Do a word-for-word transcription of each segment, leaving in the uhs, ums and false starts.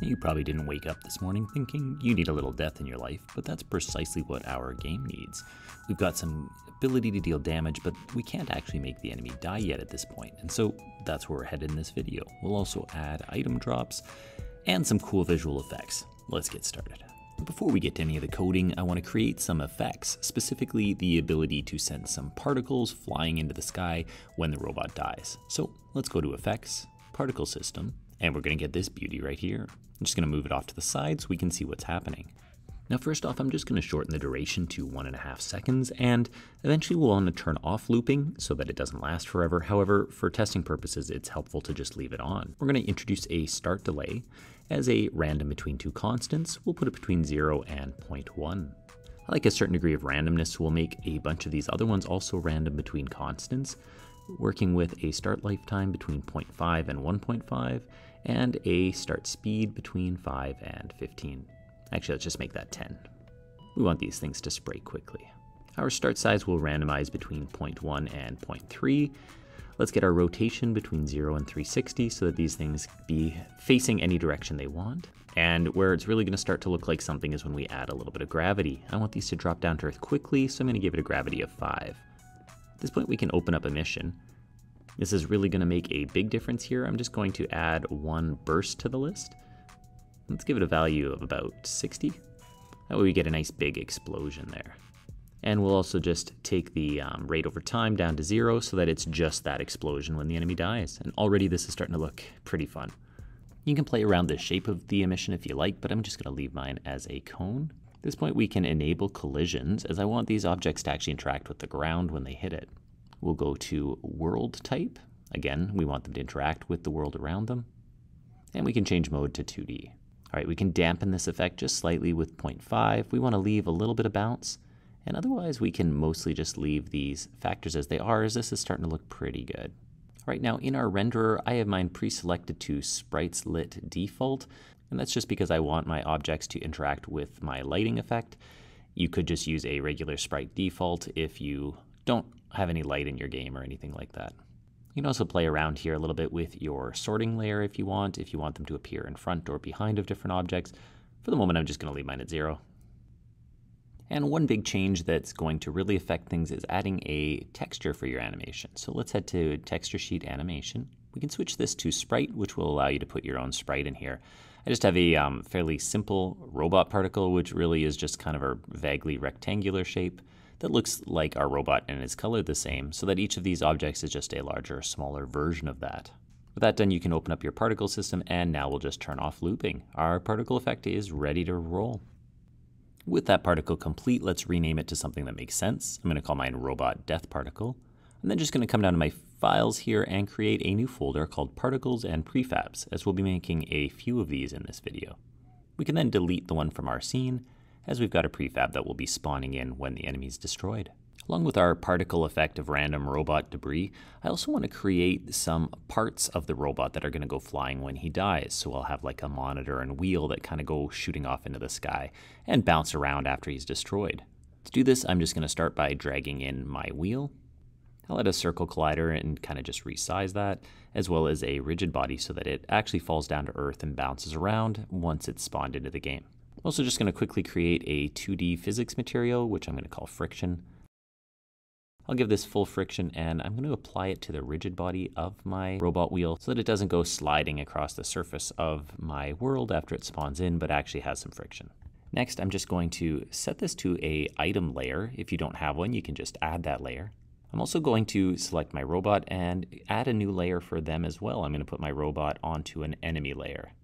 You probably didn't wake up this morning thinking you need a little death in your life, but that's precisely what our game needs. We've got some ability to deal damage, but we can't actually make the enemy die yet at this point, and so that's where we're headed in this video. We'll also add item drops and some cool visual effects. Let's get started. Before we get to any of the coding, I want to create some effects, specifically the ability to send some particles flying into the sky when the robot dies. So let's go to Effects, Particle System, and we're going to get this beauty right here. I'm just going to move it off to the side so we can see what's happening. Now first off, I'm just going to shorten the duration to one and a half seconds, and eventually we'll want to turn off looping so that it doesn't last forever. However, for testing purposes, it's helpful to just leave it on. We're going to introduce a start delay as a random between two constants. We'll put it between zero and zero point one. I like a certain degree of randomness, so we'll make a bunch of these other ones also random between constants, working with a start lifetime between zero point five and one point five, and a start speed between five and fifteen. Actually, let's just make that ten. We want these things to spray quickly. Our start size will randomize between zero point one and zero point three. Let's get our rotation between zero and three sixty so that these things be facing any direction they want. And where it's really going to start to look like something is when we add a little bit of gravity. I want these to drop down to Earth quickly, so I'm going to give it a gravity of five. At this point, we can open up a mission. This is really going to make a big difference here. I'm just going to add one burst to the list. Let's give it a value of about sixty. That way we get a nice big explosion there. And we'll also just take the um, rate over time down to zero so that it's just that explosion when the enemy dies. And already this is starting to look pretty fun. You can play around the shape of the emission if you like, but I'm just going to leave mine as a cone. At this point, we can enable collisions as I want these objects to actually interact with the ground when they hit it. We'll go to world type. Again, we want them to interact with the world around them. And we can change mode to two D. All right, we can dampen this effect just slightly with zero point five. We want to leave a little bit of bounce, and otherwise we can mostly just leave these factors as they are, as this is starting to look pretty good. All right, now in our renderer, I have mine pre-selected to sprites lit default, and that's just because I want my objects to interact with my lighting effect. You could just use a regular sprite default if you don't have any light in your game or anything like that. You can also play around here a little bit with your sorting layer if you want, if you want them to appear in front or behind of different objects. For the moment, I'm just going to leave mine at zero. And one big change that's going to really affect things is adding a texture for your animation. So let's head to Texture Sheet Animation. We can switch this to Sprite, which will allow you to put your own sprite in here. I just have a um, fairly simple robot particle, which really is just kind of a vaguely rectangular shape that looks like our robot and is colored the same, so that each of these objects is just a larger, smaller version of that. With that done, you can open up your particle system, and now we'll just turn off looping. Our particle effect is ready to roll. With that particle complete, let's rename it to something that makes sense. I'm going to call mine Robot Death Particle. I'm then just going to come down to my files here and create a new folder called Particles and Prefabs, as we'll be making a few of these in this video. We can then delete the one from our scene, as we've got a prefab that will be spawning in when the enemy is destroyed. Along with our particle effect of random robot debris, I also want to create some parts of the robot that are going to go flying when he dies. So I'll have like a monitor and wheel that kind of go shooting off into the sky and bounce around after he's destroyed. To do this, I'm just going to start by dragging in my wheel. I'll add a circle collider and kind of just resize that, as well as a rigid body so that it actually falls down to Earth and bounces around once it's spawned into the game. I'm also just going to quickly create a two D physics material, which I'm going to call friction. I'll give this full friction, and I'm going to apply it to the rigid body of my robot wheel so that it doesn't go sliding across the surface of my world after it spawns in, but actually has some friction. Next, I'm just going to set this to a item layer. If you don't have one, you can just add that layer. I'm also going to select my robot and add a new layer for them as well. I'm going to put my robot onto an enemy layer.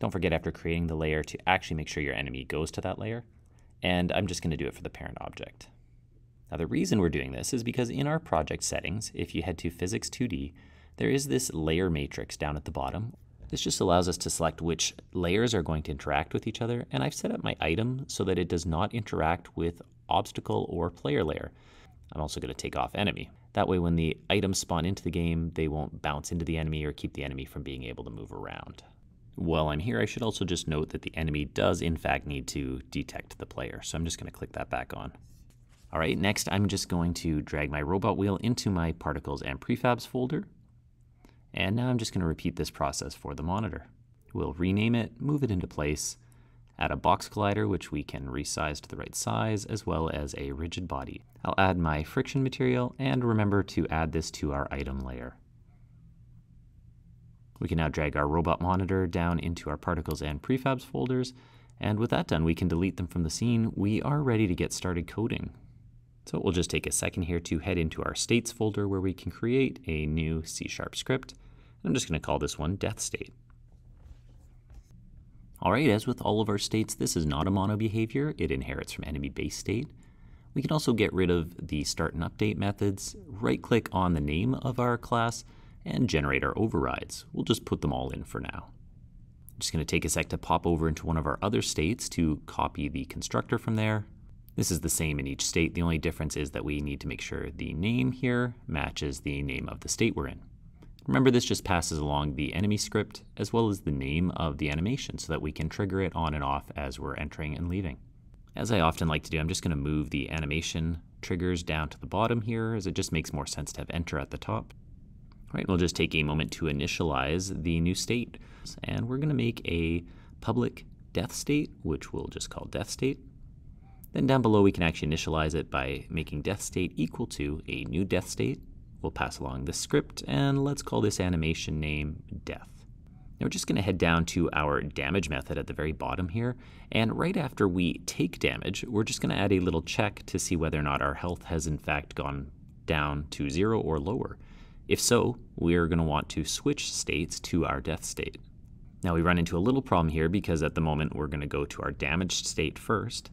Don't forget after creating the layer to actually make sure your enemy goes to that layer. And I'm just going to do it for the parent object. Now the reason we're doing this is because in our project settings, if you head to Physics two D, there is this layer matrix down at the bottom. This just allows us to select which layers are going to interact with each other. And I've set up my item so that it does not interact with obstacle or player layer. I'm also going to take off enemy. That way when the items spawn into the game, they won't bounce into the enemy or keep the enemy from being able to move around. While I'm here, I should also just note that the enemy does in fact need to detect the player. So I'm just going to click that back on. All right, next I'm just going to drag my robot wheel into my particles and prefabs folder. And now I'm just going to repeat this process for the monitor. We'll rename it, move it into place, add a box collider, which we can resize to the right size, as well as a rigid body. I'll add my friction material, and remember to add this to our item layer. We can now drag our robot monitor down into our particles and prefabs folders, and with that done, we can delete them from the scene. We are ready to get started coding. So we'll just take a second here to head into our states folder where we can create a new C# script. I'm just going to call this one DeathState. All right, as with all of our states, this is not a mono behavior. It inherits from EnemyBaseState. We can also get rid of the start and update methods, right-click on the name of our class, and generate our overrides. We'll just put them all in for now. I'm just going to take a sec to pop over into one of our other states to copy the constructor from there. This is the same in each state. The only difference is that we need to make sure the name here matches the name of the state we're in. Remember, this just passes along the enemy script as well as the name of the animation so that we can trigger it on and off as we're entering and leaving. As I often like to do, I'm just going to move the animation triggers down to the bottom here, as it just makes more sense to have enter at the top. All right, we'll just take a moment to initialize the new state. And we're going to make a public death state, which we'll just call death state. Then down below, we can actually initialize it by making death state equal to a new death state. We'll pass along the script, and let's call this animation name death. Now we're just going to head down to our damage method at the very bottom here, and right after we take damage, we're just going to add a little check to see whether or not our health has in fact gone down to zero or lower. If so, we're going to want to switch states to our death state. Now we run into a little problem here because at the moment we're going to go to our damaged state first.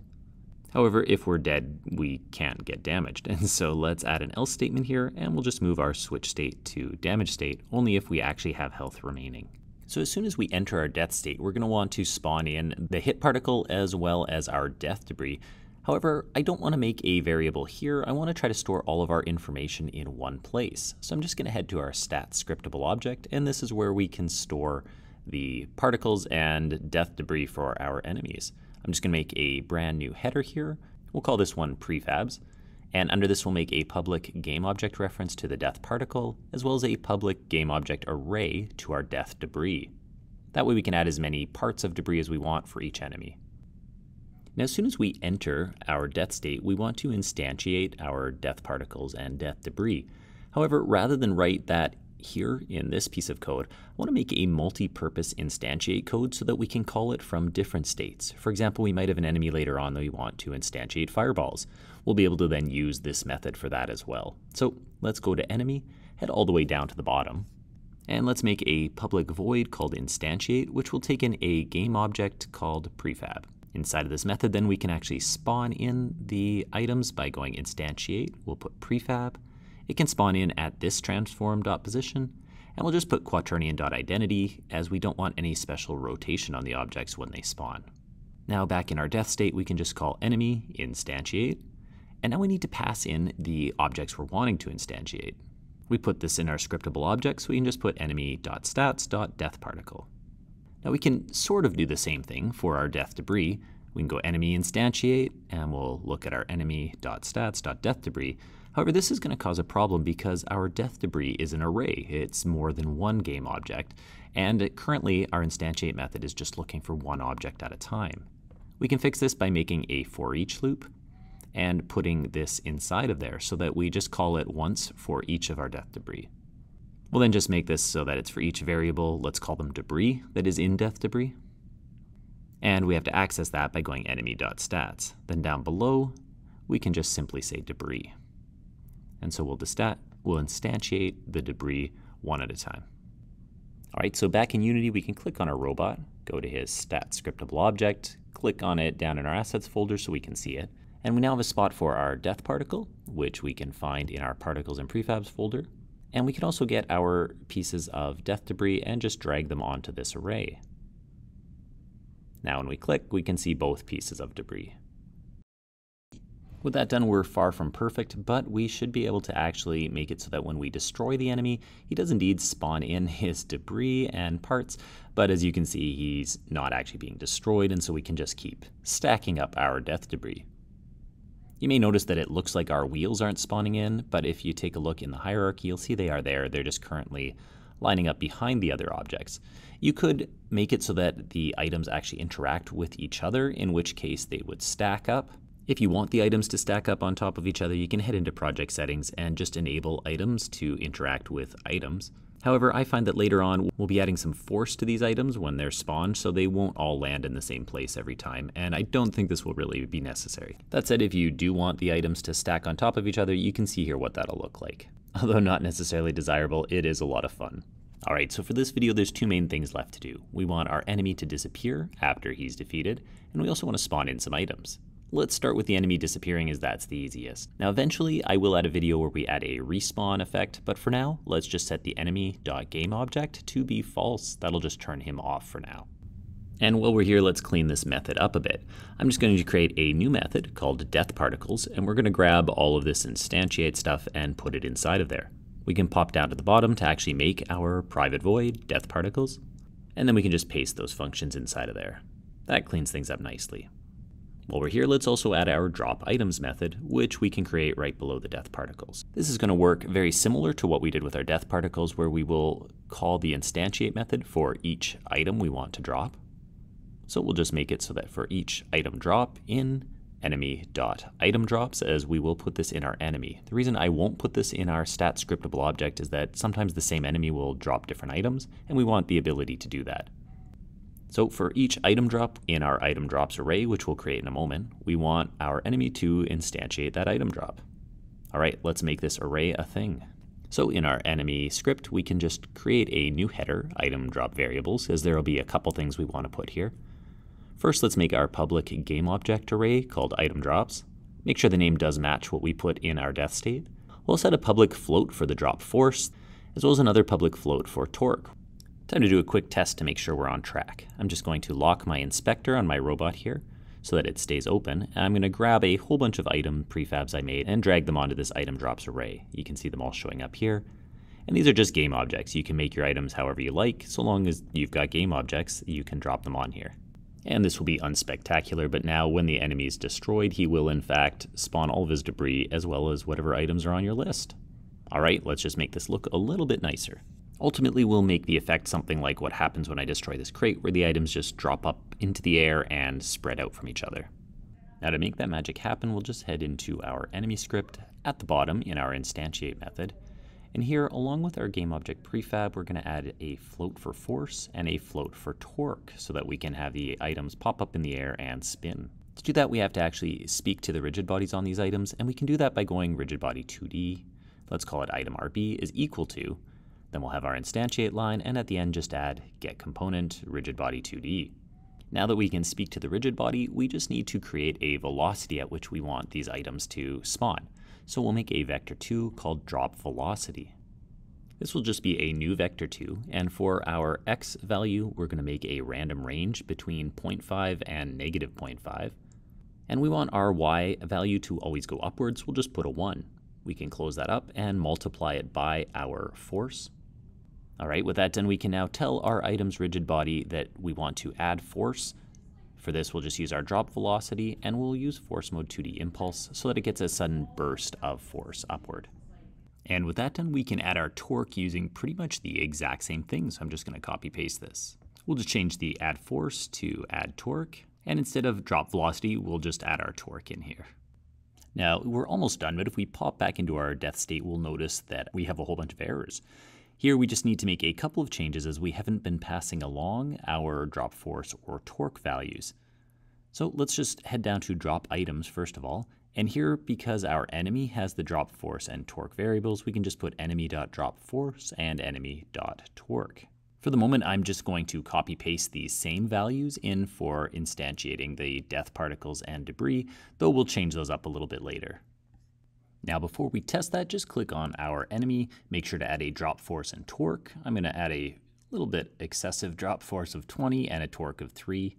However, if we're dead, we can't get damaged. And so let's add an else statement here, and we'll just move our switch state to damage state, only if we actually have health remaining. So as soon as we enter our death state, we're going to want to spawn in the hit particle as well as our death debris. However, I don't want to make a variable here. I want to try to store all of our information in one place. So I'm just going to head to our stats scriptable object, and this is where we can store the particles and death debris for our enemies. I'm just going to make a brand new header here. We'll call this one prefabs. And under this, we'll make a public game object reference to the death particle, as well as a public game object array to our death debris. That way we can add as many parts of debris as we want for each enemy. Now, as soon as we enter our death state, we want to instantiate our death particles and death debris. However, rather than write that here in this piece of code, I want to make a multi-purpose instantiate code so that we can call it from different states. For example, we might have an enemy later on that we want to instantiate fireballs. We'll be able to then use this method for that as well. So let's go to enemy, head all the way down to the bottom, and let's make a public void called instantiate, which will take in a game object called prefab. Inside of this method, then we can actually spawn in the items by going instantiate. We'll put prefab. It can spawn in at this transform.position, and we'll just put quaternion.identity, as we don't want any special rotation on the objects when they spawn. Now back in our death state, we can just call enemy instantiate, and now we need to pass in the objects we're wanting to instantiate. We put this in our scriptable object, so we can just put enemy.stats.deathParticle. Now we can sort of do the same thing for our death debris. We can go enemy instantiate, and we'll look at our enemy.stats.deathDebris. However, this is going to cause a problem because our death debris is an array. It's more than one game object, and currently our instantiate method is just looking for one object at a time. We can fix this by making a for each loop and putting this inside of there so that we just call it once for each of our death debris. We'll then just make this so that it's for each variable, let's call them debris, that is in death debris. And we have to access that by going enemy.stats. Then down below, we can just simply say debris. And so we'll, we'll instantiate the debris one at a time. All right, so back in Unity, we can click on our robot, go to his stat scriptable object, click on it down in our assets folder so we can see it. And we now have a spot for our death particle, which we can find in our particles and prefabs folder. And we can also get our pieces of death debris and just drag them onto this array. Now when we click, we can see both pieces of debris. With that done, we're far from perfect, but we should be able to actually make it so that when we destroy the enemy, he does indeed spawn in his debris and parts, but as you can see, he's not actually being destroyed, and so we can just keep stacking up our death debris. You may notice that it looks like our wheels aren't spawning in, but if you take a look in the hierarchy, you'll see they are there. They're just currently lining up behind the other objects. You could make it so that the items actually interact with each other, in which case they would stack up. If you want the items to stack up on top of each other, you can head into project settings and just enable items to interact with items. However, I find that later on we'll be adding some force to these items when they're spawned, so they won't all land in the same place every time, and I don't think this will really be necessary. That said, if you do want the items to stack on top of each other, you can see here what that'll look like. Although not necessarily desirable, it is a lot of fun. All right, so for this video, there's two main things left to do. We want our enemy to disappear after he's defeated, and we also want to spawn in some items. Let's start with the enemy disappearing, as that's the easiest. Now eventually I will add a video where we add a respawn effect, but for now let's just set the enemy.gameObject to be false. That'll just turn him off for now. And while we're here, let's clean this method up a bit. I'm just going to create a new method called deathParticles, and we're going to grab all of this instantiate stuff and put it inside of there. We can pop down to the bottom to actually make our private void deathParticles, and then we can just paste those functions inside of there. That cleans things up nicely. While we're here, let's also add our drop items method, which we can create right below the death particles. This is going to work very similar to what we did with our death particles, where we will call the instantiate method for each item we want to drop. So we'll just make it so that for each item drop in enemy.itemDrops, as we will put this in our enemy. The reason I won't put this in our stat scriptable object is that sometimes the same enemy will drop different items, and we want the ability to do that. So for each item drop in our item drops array, which we'll create in a moment, we want our enemy to instantiate that item drop. All right, let's make this array a thing. So in our enemy script, we can just create a new header, item drop variables, as there'll be a couple things we want to put here. First, let's make our public game object array called item drops. Make sure the name does match what we put in our death state. We'll set a public float for the drop force, as well as another public float for torque. Time to do a quick test to make sure we're on track. I'm just going to lock my inspector on my robot here so that it stays open. And I'm going to grab a whole bunch of item prefabs I made and drag them onto this item drops array. You can see them all showing up here. And these are just game objects. You can make your items however you like. So long as you've got game objects, you can drop them on here. And this will be unspectacular, but now when the enemy is destroyed, he will in fact spawn all of his debris as well as whatever items are on your list. All right, let's just make this look a little bit nicer. Ultimately, we'll make the effect something like what happens when I destroy this crate, where the items just drop up into the air and spread out from each other. Now to make that magic happen, we'll just head into our enemy script at the bottom in our instantiate method. And here, along with our game object prefab, we're going to add a float for force and a float for torque so that we can have the items pop up in the air and spin. To do that, we have to actually speak to the rigid bodies on these items, and we can do that by going rigid body two D, let's call it item R B is equal to, then we'll have our instantiate line, and at the end just add get component rigid body two D. Now that we can speak to the rigid body, we just need to create a velocity at which we want these items to spawn. So we'll make a vector two called drop velocity. This will just be a new vector two, and for our x value, we're going to make a random range between zero point five and negative zero point five. And we want our y value to always go upwards, we'll just put a one. We can close that up and multiply it by our force. All right, with that done, we can now tell our item's rigid body that we want to add force. For this, we'll just use our drop velocity, and we'll use force mode two D impulse so that it gets a sudden burst of force upward. And with that done, we can add our torque using pretty much the exact same thing, so I'm just going to copy paste this. We'll just change the add force to add torque, and instead of drop velocity, we'll just add our torque in here. Now, we're almost done, but if we pop back into our death state, we'll notice that we have a whole bunch of errors. Here, we just need to make a couple of changes as we haven't been passing along our drop force or torque values. So let's just head down to drop items first of all. And here, because our enemy has the drop force and torque variables, we can just put enemy.dropForce and enemy.torque. For the moment, I'm just going to copy paste these same values in for instantiating the death particles and debris, though we'll change those up a little bit later. Now before we test that, just click on our enemy, make sure to add a drop force and torque. I'm going to add a little bit excessive drop force of twenty and a torque of three.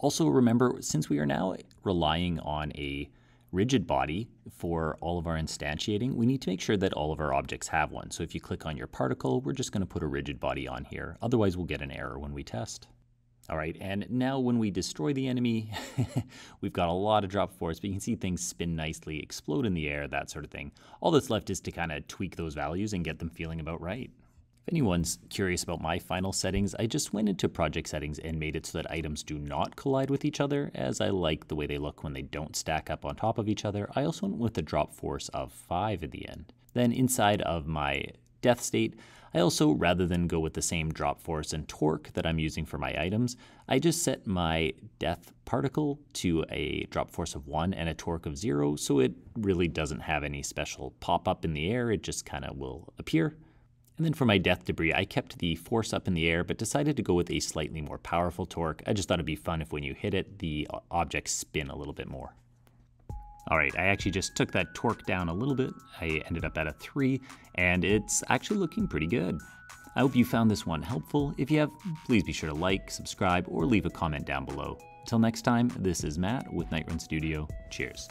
Also remember, since we are now relying on a rigid body for all of our instantiating, we need to make sure that all of our objects have one. So if you click on your particle, we're just going to put a rigid body on here. Otherwise, we'll get an error when we test. All right, and now when we destroy the enemy, we've got a lot of drop force, but you can see things spin nicely, explode in the air, that sort of thing. All that's left is to kind of tweak those values and get them feeling about right. If anyone's curious about my final settings, I just went into project settings and made it so that items do not collide with each other, as I like the way they look when they don't stack up on top of each other. I also went with a drop force of five at the end. Then inside of my death state, I also, rather than go with the same drop force and torque that I'm using for my items, I just set my death particle to a drop force of one and a torque of zero, so it really doesn't have any special pop up in the air, it just kind of will appear. And then for my death debris, I kept the force up in the air, but decided to go with a slightly more powerful torque. I just thought it'd be fun if when you hit it, the objects spin a little bit more. All right, I actually just took that torque down a little bit. I ended up at a three, and it's actually looking pretty good. I hope you found this one helpful. If you have, please be sure to like, subscribe, or leave a comment down below. Until next time, this is Matt with Night Run Studio. Cheers.